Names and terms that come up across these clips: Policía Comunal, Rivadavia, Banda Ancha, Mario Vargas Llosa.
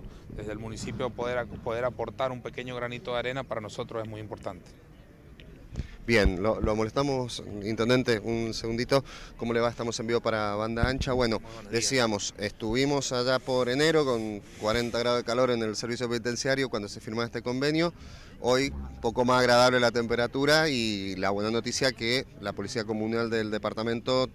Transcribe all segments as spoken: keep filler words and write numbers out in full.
¿no? Desde el municipio poder, poder aportar un pequeño granito de arena para nosotros es muy importante. Bien, lo, lo molestamos, intendente, un segundito. ¿Cómo le va? Estamos en vivo para Banda Ancha. Bueno, decíamos, estuvimos allá por enero con cuarenta grados de calor en el servicio penitenciario cuando se firmó este convenio. Hoy, poco más agradable la temperatura y la buena noticia que la Policía Comunal del departamento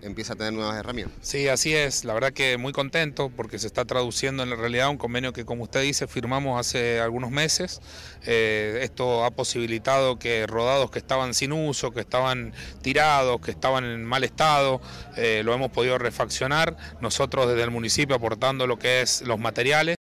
empieza a tener nuevas herramientas. Sí, así es. La verdad que muy contento porque se está traduciendo en la realidad un convenio que, como usted dice, firmamos hace algunos meses. Eh, esto ha posibilitado que rodados que están estaban sin uso, que estaban tirados, que estaban en mal estado, eh, lo hemos podido refaccionar, nosotros desde el municipio aportando lo que es los materiales,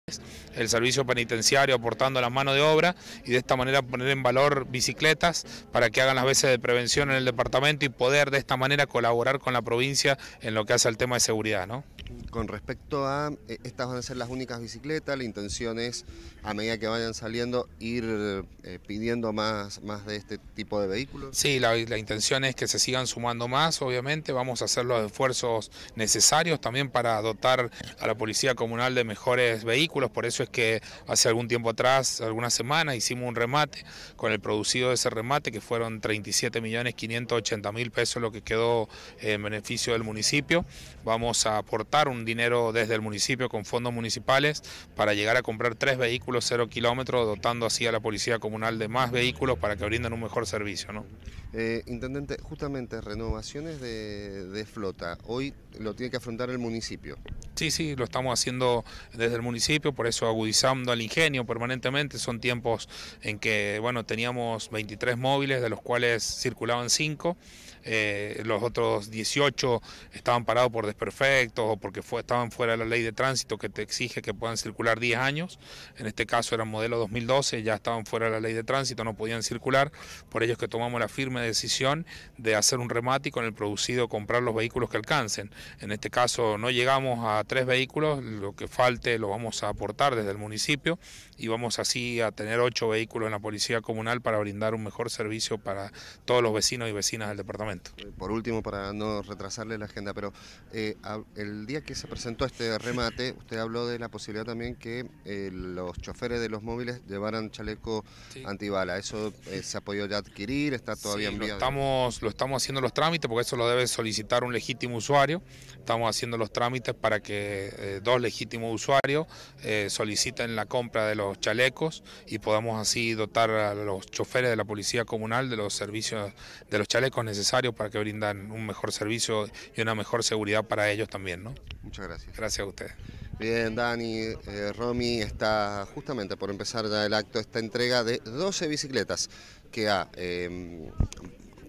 el servicio penitenciario aportando la mano de obra y de esta manera poner en valor bicicletas para que hagan las veces de prevención en el departamento y poder de esta manera colaborar con la provincia en lo que hace al tema de seguridad, ¿no? Con respecto a, estas van a ser las únicas bicicletas, la intención es a medida que vayan saliendo ir eh, pidiendo más, más de este tipo de vehículos. Sí, la, la intención es que se sigan sumando más, obviamente vamos a hacer los esfuerzos necesarios también para dotar a la Policía Comunal de mejores vehículos, por eso es que hace algún tiempo atrás, algunas semanas, hicimos un remate con el producido de ese remate que fueron treinta y siete millones quinientos ochenta mil pesos lo que quedó en beneficio del municipio. Vamos a aportar un dinero desde el municipio con fondos municipales para llegar a comprar tres vehículos cero kilómetros, dotando así a la Policía Comunal de más vehículos para que brinden un mejor servicio, ¿no? Eh, intendente, justamente renovaciones de, de flota, hoy lo tiene que afrontar el municipio. Sí, sí, lo estamos haciendo desde el municipio, por eso agudizando al ingenio permanentemente. Son tiempos en que, bueno, teníamos veintitrés móviles, de los cuales circulaban cinco, eh, los otros dieciocho estaban parados por desperfectos o porque fue, estaban fuera de la ley de tránsito que te exige que puedan circular diez años, en este caso eran modelo dos mil doce, ya estaban fuera de la ley de tránsito, no podían circular, por ello es que tomamos la firme decisión de hacer un remate y con el producido comprar los vehículos que alcancen. En este caso no llegamos a tres vehículos, lo que falte lo vamos a aportar desde el municipio y vamos así a tener ocho vehículos en la Policía Comunal para brindar un mejor servicio para todos los vecinos y vecinas del departamento. Por último, para no retrasarle la agenda, pero eh, el día que se presentó este remate, usted habló de la posibilidad también que eh, los choferes de los móviles llevaran chaleco sí. antibala. ¿Eso eh, se ha podido ya adquirir? ¿Está todavía sí, en vía? Lo estamos, lo estamos haciendo los trámites porque eso lo debe solicitar un legítimo usuario. Estamos haciendo los trámites para que Eh, dos legítimos usuarios eh, solicitan la compra de los chalecos y podamos así dotar a los choferes de la Policía Comunal de los servicios, de los chalecos necesarios para que brindan un mejor servicio y una mejor seguridad para ellos también, ¿no? Muchas gracias. Gracias a ustedes. Bien, Dani, eh, Romy, está justamente por empezar ya el acto, esta entrega de doce bicicletas que ha eh,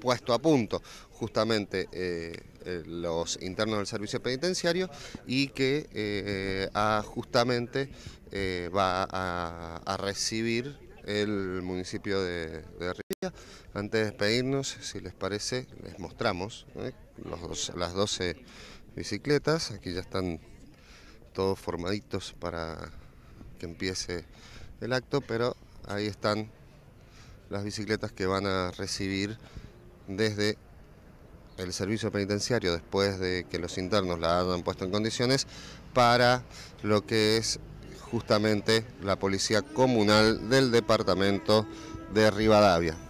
puesto a punto justamente eh, eh, los internos del servicio penitenciario y que eh, ah, justamente eh, va a, a recibir el municipio de, de Rivadavia. Antes de despedirnos, si les parece, les mostramos eh, los dos, las doce bicicletas. Aquí ya están todos formaditos para que empiece el acto, pero ahí están las bicicletas que van a recibir desde el servicio penitenciario después de que los internos la hayan puesto en condiciones para lo que es justamente la Policía Comunal del departamento de Rivadavia.